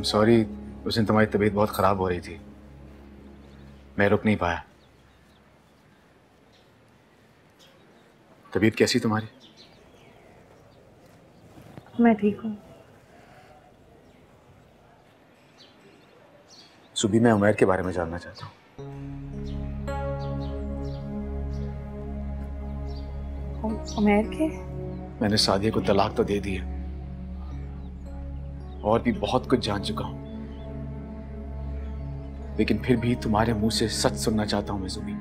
I'm sorry, उस दिन तुम्हारी तबीयत बहुत ख़राब हो रही थी, मैं रुक नहीं पाया। तबीयत कैसी तुम्हारी? मैं ठीक हूँ। सुबह मैं उमैर के बारे में जानना चाहता हूँ। उमैर के? मैंने सादिया को तलाक तो दे दी है और भी बहुत कुछ जान चुका हूँ, लेकिन फिर भी तुम्हारे मुंह से सच सुनना चाहता हूँ मैं ज़ोबी।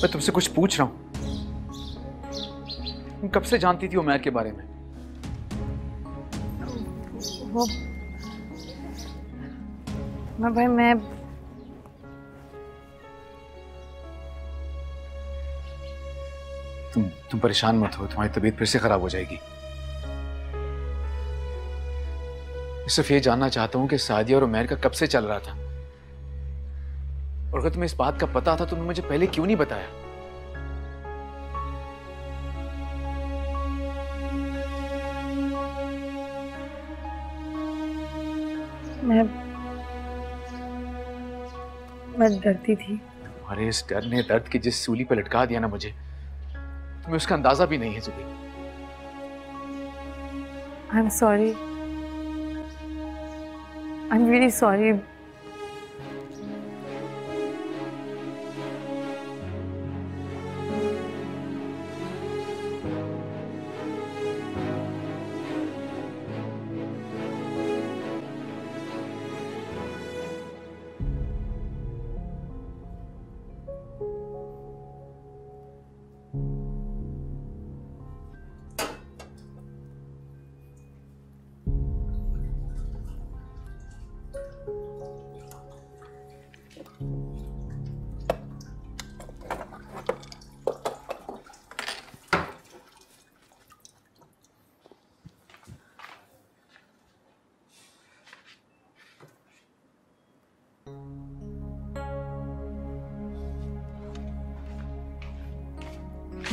मैं तुमसे कुछ पूछ रहा हूँ, तुम कब से जानती थी उमैर के बारे में? वो भाई मैं तुम परेशान मत हो, तुम्हारी तबीयत फिर से खराब हो जाएगी। सिर्फ ये जानना चाहता हूं कि सादिया और उमैर का कब से चल रहा था, और अगर तुम्हें इस बात का पता था तुमने मुझे पहले क्यों नहीं बताया? मैं डरती थी। तुम्हारे इस डर ने दर्द की जिस सूली पर लटका दिया ना मुझे, तुम्हें उसका अंदाजा भी नहीं है ज़ोबी। I'm sorry, I'm really sorry।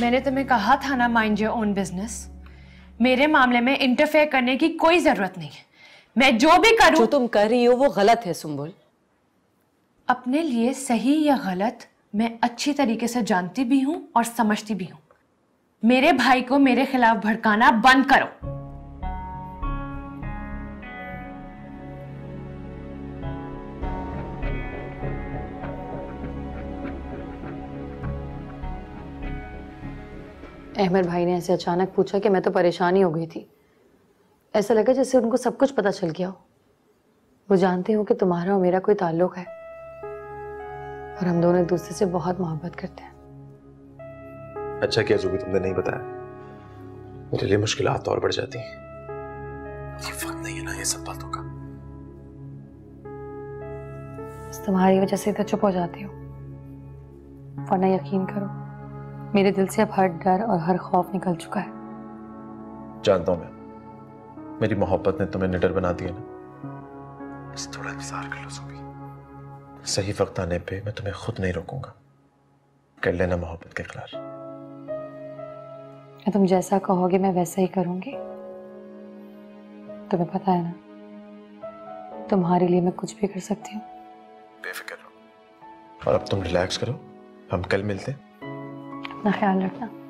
मैंने तुम्हें कहा था ना, माइंड योर ओन बिजनेस। मेरे मामले में इंटरफेयर करने की कोई जरूरत नहीं है। मैं जो भी करूं, जो तुम कर रही हो वो गलत है सुंबुल। अपने लिए सही या गलत मैं अच्छी तरीके से जानती भी हूं और समझती भी हूं। मेरे भाई को मेरे खिलाफ भड़काना बंद करो। अहमर भाई ने ऐसे अचानक पूछा कि मैं तो परेशान ही हो गई थी। ऐसा लगा जैसे उनको सब कुछ पता चल गया हो। वो जानते हो कि तुम्हारा और मेरा कोई ताल्लुक है और हम दोनों एक दूसरे से बहुत मोहब्बत करते हैं। अच्छा किया ज़ोबी तुमने नहीं बताया, मेरे लिए मुश्किलात और बढ़ जाती। फर्क नहीं है ना ये सब बातों का। तुम्हारी वजह से तो चुप हो जाती हो, वरना यकीन करो मेरे दिल से अब हर डर और हर खौफ निकल चुका है। जानता हूँ मैं, मेरी मोहब्बत ने तुम्हें निडर बना दिया ना। बस थोड़ा इंतजार कर लो ज़ोबी, सही वक्त आने पे मैं तुम्हें खुद नहीं रोकूंगा। कर लेना मोहब्बत के इकरार। तुम जैसा कहोगे मैं वैसा ही करूंगी। तुम्हें पता है ना तुम्हारे लिए मैं कुछ भी कर सकती हूँ। बेफिक्र रहो, और अब तुम रिलैक्स करो। हम कल मिलते हैं, अपना ख्याल रखना।